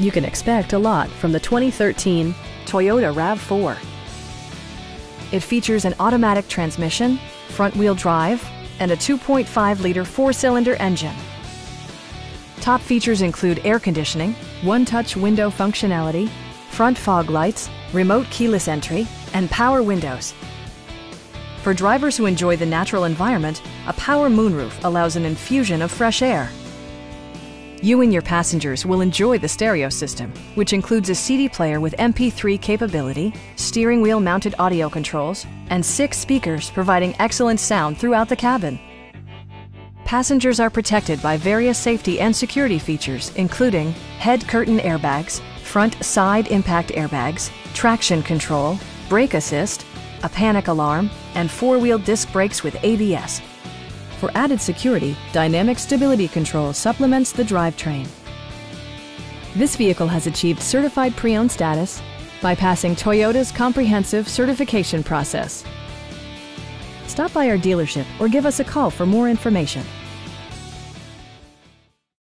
You can expect a lot from the 2013 Toyota RAV4. It features an automatic transmission, front-wheel drive, and a 2.5-liter four-cylinder engine. Top features include air conditioning, one-touch window functionality, front fog lights, remote keyless entry, and power windows. For drivers who enjoy the natural environment, a power moonroof allows an infusion of fresh air. You and your passengers will enjoy the stereo system, which includes a CD player with MP3 capability, steering wheel mounted audio controls, and 6 speakers providing excellent sound throughout the cabin. Passengers are protected by various safety and security features, including head curtain airbags, front side impact airbags, traction control, brake assist, a panic alarm, and four-wheel disc brakes with ABS. For added security, Dynamic Stability Control supplements the drivetrain. This vehicle has achieved certified pre-owned status by passing Toyota's comprehensive certification process. Stop by our dealership or give us a call for more information.